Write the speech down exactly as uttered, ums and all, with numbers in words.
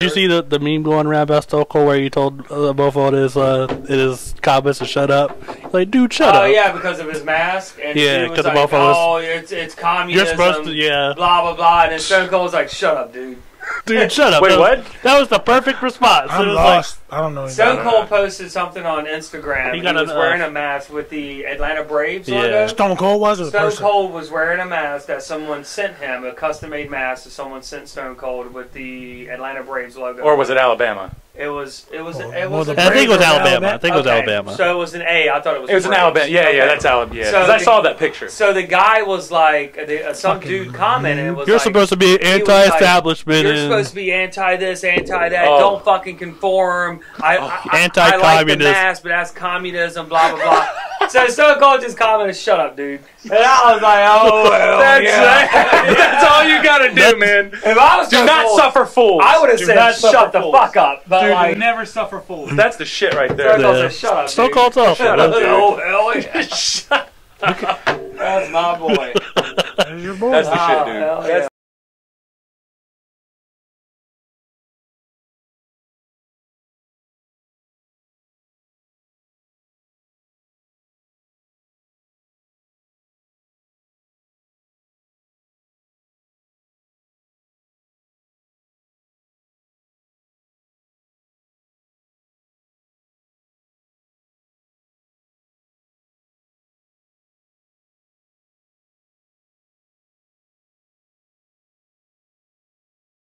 Did you see the, the meme going around about Stone Cold where you told uh, both of his uh, his comments to shut up? Like, dude, shut uh, up. Oh yeah, because of his mask. And yeah, because like, of both of us. Oh, it's it's communism. You're supposed to, yeah. Blah blah blah. And then Stone Cold was like, shut up, dude. Dude, shut up. Wait, that what? Was, that was the perfect response. I'm it was lost. Like, I don't know. Stone Cold posted something on Instagram. He, got he was a, wearing a mask with the Atlanta Braves yeah. logo. Stone Cold was a Stone person? Cold was wearing a mask that someone sent him, a custom-made mask that someone sent Stone Cold with the Atlanta Braves logo. Or was it Alabama? It was. It was. Or, it was. I think it was Alabama. I think it was okay. Alabama. So it was an A. I thought it was. It was an Alabama. Yeah, okay. yeah, that's Alabama. Yeah, because so I saw that picture. So the guy was like, the, uh, some Fucking dude commented. It was you're like, supposed to be anti-establishment. Like, you're supposed to be anti this, anti that. Oh. Don't fucking conform. I, oh, I, I anti-communist. I like the mask, but that's communism. Blah blah blah. So Stone Cold just commented, "Shut up, dude." And I was like, "Oh, well, that's yeah. that, that's all you gotta do, that's, man." If I was do not suffer fools. I would have said, "Shut the fuck up." But dude, like, never suffer fools. That's the shit right there. Yeah. Shut up, Stone Cold's off. Shut up, dude. Shut up. That's my boy. That's your boy. That's the oh, shit, dude. That's yeah.